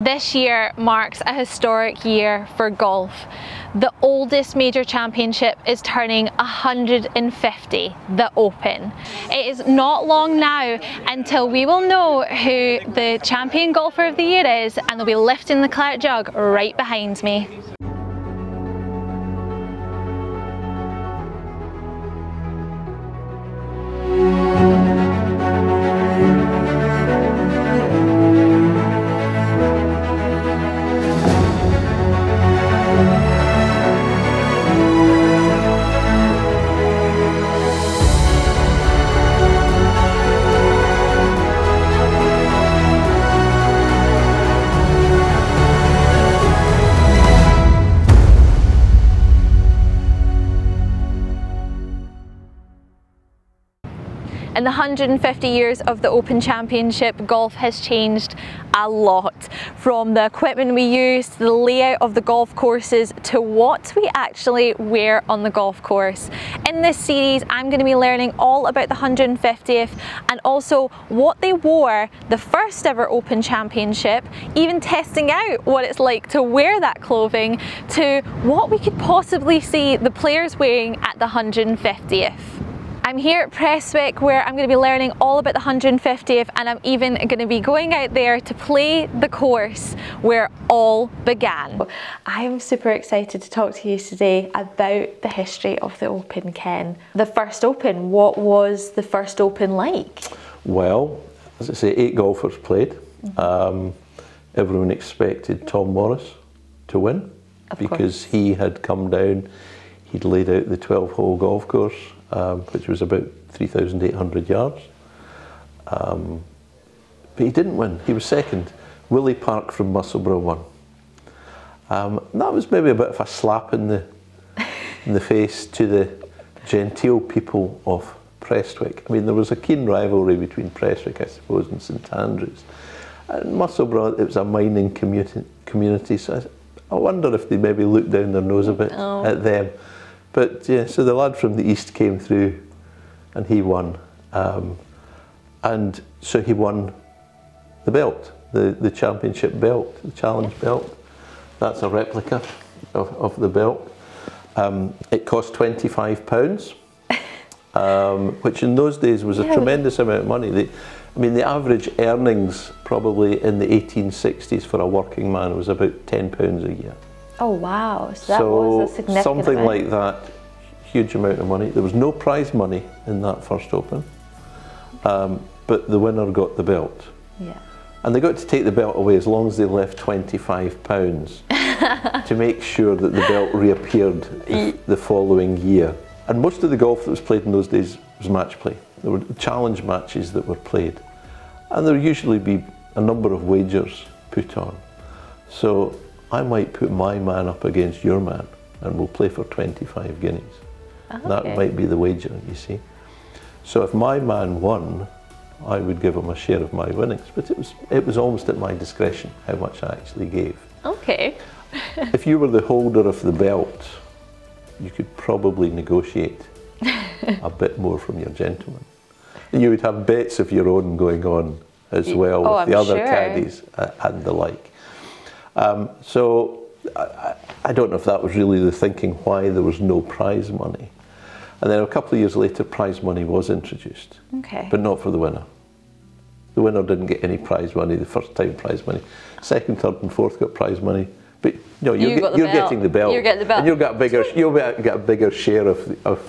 This year marks a historic year for golf. The oldest major championship is turning 150, the Open. It is not long now until we will know who the champion golfer of the year is, and they'll be lifting the claret jug right behind me. In the 150 years of the Open Championship, golf has changed a lot. From the equipment we use, to the layout of the golf courses, to what we actually wear on the golf course. In this series, I'm going to be learning all about the 150th and also what they wore the first ever Open Championship, even testing out what it's like to wear that clothing, to what we could possibly see the players wearing at the 150th. I'm here at Prestwick where I'm going to be learning all about the 150th, and I'm even going to be going out there to play the course where it all began. I'm super excited to talk to you today about the history of the Open, Ken. The first Open, what was the first Open like? Well, as I say, 8 golfers played. Everyone expected Tom Morris to win because he had come down, he'd laid out the 12-hole golf course. Which was about 3,800 yards. But he didn't win, he was second. Willie Park from Musselburgh won. That was maybe a bit of a slap in the face to the genteel people of Prestwick. I mean, there was a keen rivalry between Prestwick, I suppose, and St Andrews. And Musselburgh, it was a mining community, so I wonder if they maybe looked down their nose a bit at them. But yeah, so the lad from the east came through and he won. And so he won the belt, the championship belt, the challenge belt. That's a replica of the belt. It cost £25, which in those days was a tremendous amount of money. I mean, the average earnings probably in the 1860s for a working man was about £10 a year. Oh wow, so that was a significant something amount. Like that, huge amount of money. There was no prize money in that first Open, but the winner got the belt. Yeah. And they got to take the belt away as long as they left £25 to make sure that the belt reappeared the following year. And most of the golf that was played in those days was match play. There were challenge matches that were played. And there would usually be a number of wagers put on. So I might put my man up against your man and we'll play for 25 guineas. Okay. That might be the wager, you see. So if my man won, I would give him a share of my winnings, but it was almost at my discretion how much I actually gave. Okay. If you were the holder of the belt, you could probably negotiate a bit more from your gentleman. You would have bets of your own going on as well with the other caddies and the like. So I don't know if that was really the thinking why there was no prize money. And then a couple of years later, prize money was introduced, but not for the winner. The winner didn't get any prize money, the first time prize money. Second, third and fourth got prize money. But no, you're getting the belt. You're getting the belt. And you'll get a bigger share of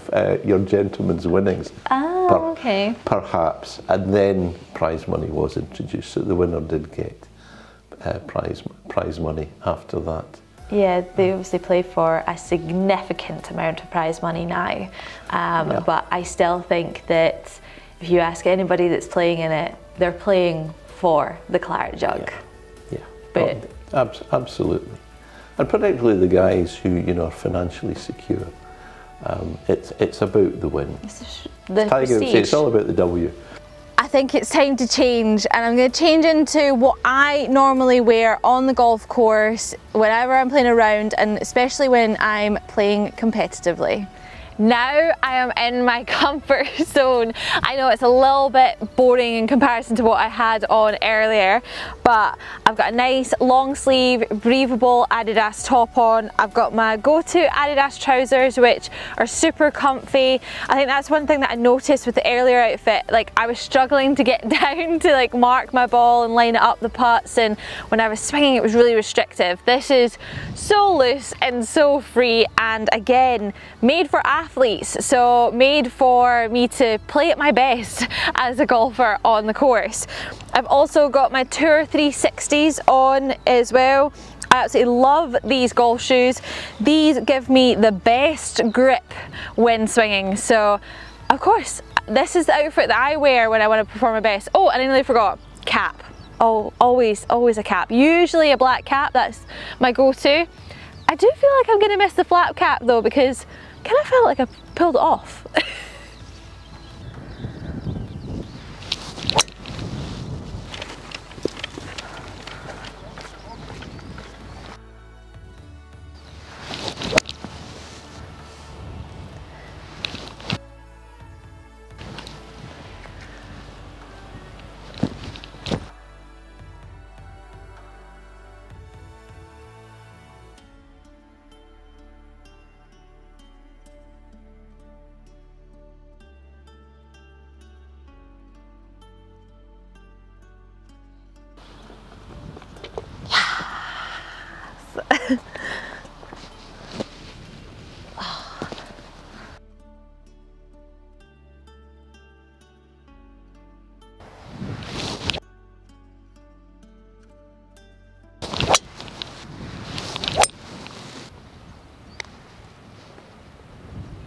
your gentleman's winnings, perhaps. And then prize money was introduced, so the winner did get prize money after that. Yeah, they obviously play for a significant amount of prize money now, but I still think that if you ask anybody that's playing in it, they're playing for the claret jug. Yeah, absolutely, and particularly the guys who are financially secure. It's about the win. It's all about the W. I think it's time to change, and I'm going to change into what I normally wear on the golf course whenever I'm playing around, and especially when I'm playing competitively. Now I am in my comfort zone. I know it's a little bit boring in comparison to what I had on earlier, but I've got a nice long sleeve breathable Adidas top on. I've got my go-to Adidas trousers, which are super comfy. I think that's one thing that I noticed with the earlier outfit, like I was struggling to get down to like mark my ball and line it up the putts, and when I was swinging it was really restrictive. This is so loose and so free, and again made for athletes, so made for me to play at my best as a golfer on the course. I've also got my Tour 360s on as well. I absolutely love these golf shoes. These give me the best grip when swinging, so of course this is the outfit that I wear when I want to perform my best. Oh, and I nearly forgot, cap. Oh, always a cap, usually a black cap, that's my go-to. I do feel like I'm gonna miss the flap cap though, because I kind of felt like I pulled it off.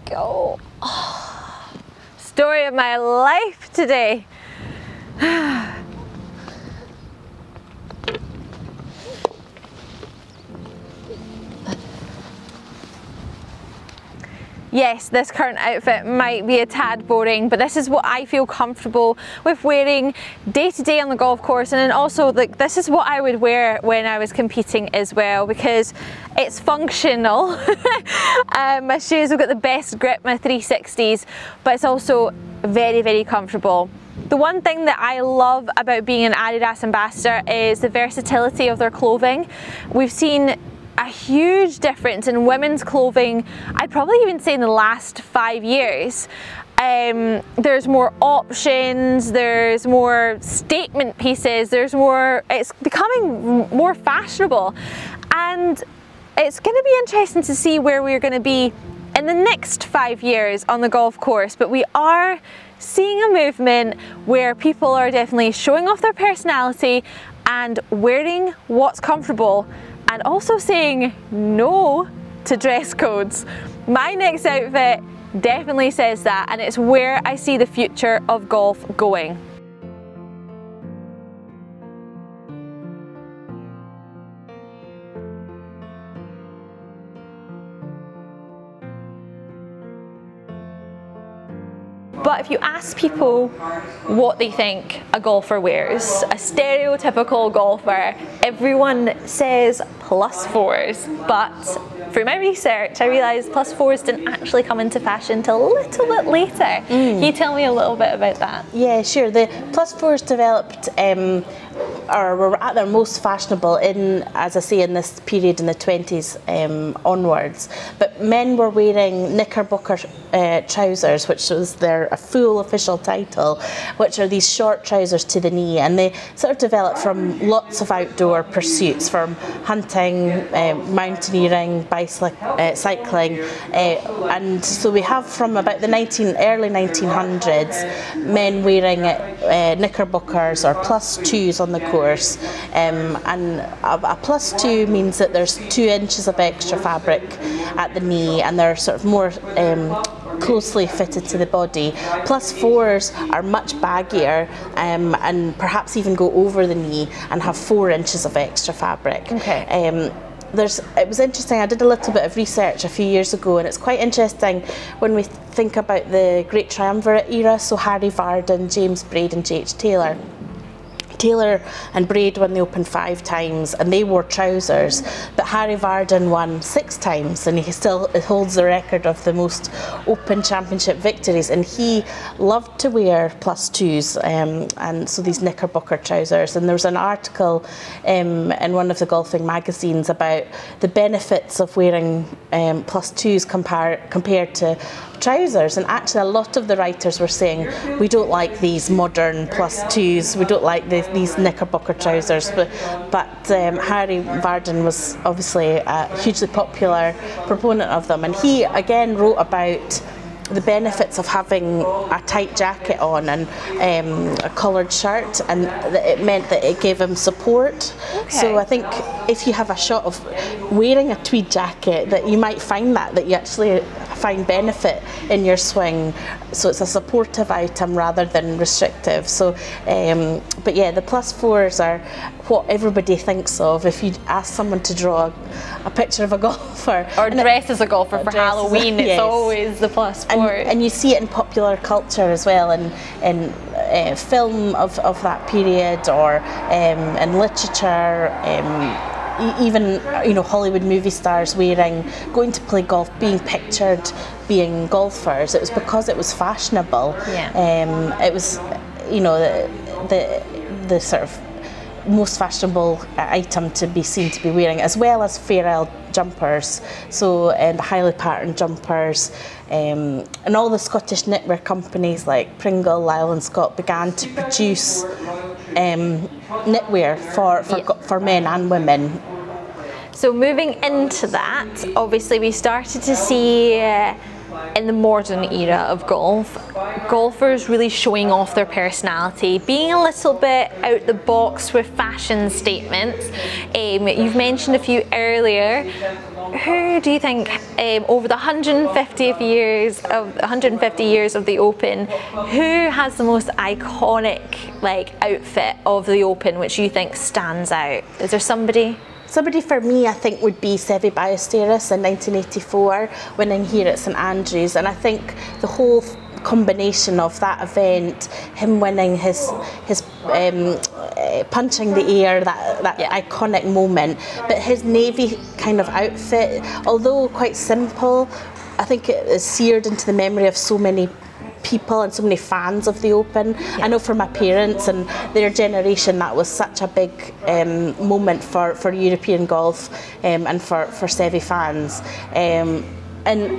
Go. Oh, story of my life today. Yes, this current outfit might be a tad boring, but this is what I feel comfortable with wearing day to day on the golf course, and then also like this is what I would wear when I was competing as well, because it's functional. My shoes have got the best grip, my 360s, but it's also very, very comfortable. The one thing that I love about being an Adidas ambassador is the versatility of their clothing. We've seen a huge difference in women's clothing, I'd probably even say in the last 5 years. There's more options, there's more statement pieces, there's more, it's becoming more fashionable, and it's going to be interesting to see where we're going to be in the next 5 years on the golf course, but we are seeing a movement where people are definitely showing off their personality and wearing what's comfortable, and also saying no to dress codes. My next outfit definitely says that, and it's where I see the future of golf going. But if you ask people what they think a golfer wears, a stereotypical golfer, everyone says +4s. But through my research, I realised +4s didn't actually come into fashion till a little bit later. Can you tell me a little bit about that? Yeah, sure. The +4s developed or were at their most fashionable in, as I say, in this period in the 20s onwards. But men were wearing knickerbocker trousers, which was their full official title, which are these short trousers to the knee, and they sort of developed from lots of outdoor pursuits, from hunting, mountaineering, cycling, and so we have from about the early 1900s men wearing knickerbockers or +2s on the course, and a +2 means that there's 2 inches of extra fabric at the knee, and they're sort of more closely fitted to the body. +4s are much baggier and perhaps even go over the knee and have 4 inches of extra fabric. Okay. It was interesting, I did a little bit of research a few years ago, and it's quite interesting when we think about the Great Triumvirate era, so Harry Vardon, James Braid and J.H. Taylor Taylor and Braid won the Open 5 times and they wore trousers, but Harry Vardon won 6 times and he still holds the record of the most Open Championship victories, and he loved to wear +2s and so these knickerbocker trousers. And there was an article in one of the golfing magazines about the benefits of wearing +2s compared to trousers, and actually a lot of the writers were saying we don't like these modern +2s, we don't like these knickerbocker trousers, but Harry Vardon was obviously a hugely popular proponent of them, and he again wrote about the benefits of having a tight jacket on and a collared shirt, and it meant that it gave him support. Okay. So I think if you have a shot of wearing a tweed jacket, that you might find that you actually find benefit in your swing. So it's a supportive item rather than restrictive. So, but yeah, the +4s are what everybody thinks of. If you ask someone to draw a picture of a golfer or dress as a golfer for Halloween, yes, it's always the +4. And you see it in popular culture as well, in film of that period, or in literature. Even, you know, Hollywood movie stars going to play golf, being pictured being golfers. It was because it was fashionable. Yeah. It was, you know, the sort of most fashionable item to be seen to be wearing, as well as Fair Isle jumpers, so the highly patterned jumpers, and all the Scottish knitwear companies like Pringle, Lyle and Scott began to produce knitwear for men and women. So moving into that, obviously we started to see in the modern era of golf, golfers really showing off their personality, being a little bit out the box with fashion statements. You've mentioned a few earlier. Who do you think, over the 150 years of the Open, who has the most iconic outfit of the Open, which you think stands out? Is there somebody? Somebody for me, I think, would be Seve Ballesteros in 1984, winning here at St Andrews, and I think the whole combination of that event, him winning, his punching the air, that iconic moment, but his navy kind of outfit, although quite simple, I think it is seared into the memory of so many people and so many fans of the Open. Yeah. I know for my parents and their generation, that was such a big moment for European golf and for Seve fans. And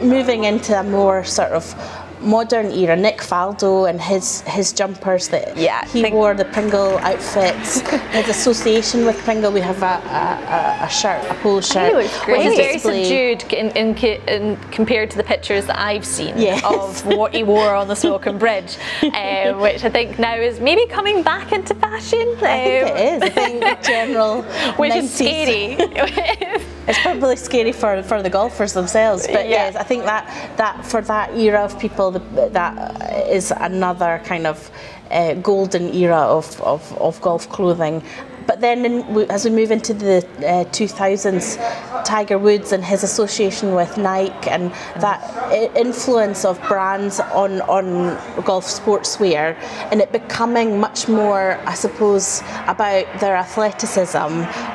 moving into a more sort of modern era, Nick Faldo and his jumpers that he wore, the Pringle outfits, his association with Pringle. We have a shirt, a polo shirt, which is very subdued in compared to the pictures that I've seen, yes, of what he wore on the Swilcan Bridge, which I think now is maybe coming back into fashion. I think it is. I think the general, which 90s. Is scary. It's probably scary for the golfers themselves, but yes, I think that for that era of people, that is another kind of golden era of golf clothing. But then as we move into the 2000s, Tiger Woods and his association with Nike and that influence of brands on golf sportswear, and it becoming much more, I suppose, about their athleticism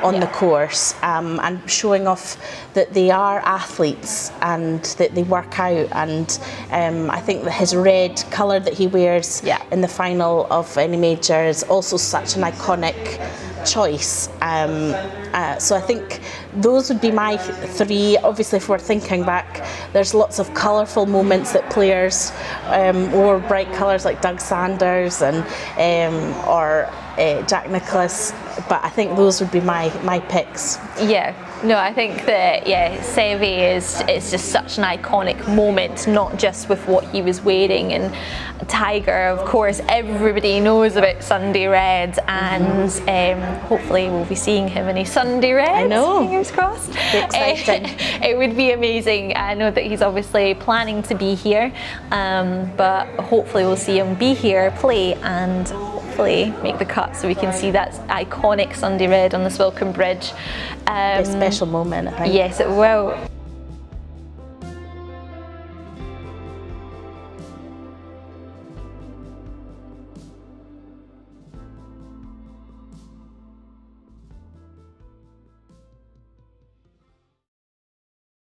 on the course, and showing off that they are athletes and that they work out. And I think that his red colour that he wears in the final of any major is also such an iconic choice. So I think those would be my three. Obviously, if we're thinking back, there's lots of colourful moments that players wore bright colours, like Doug Sanders and or Jack Nicklaus, but I think those would be my picks. Yeah. No, I think that, Seve is just such an iconic moment, not just with what he was wearing. And Tiger, of course, everybody knows about Sunday Red, and hopefully we'll be seeing him in a Sunday Red. I know. Fingers crossed. Exciting. It would be amazing. I know that he's obviously planning to be here, but hopefully we'll see him be here, play, and make the cut, so we can see that iconic Sunday Red on the Swilcan Bridge. A special moment, I think. Yes, it will.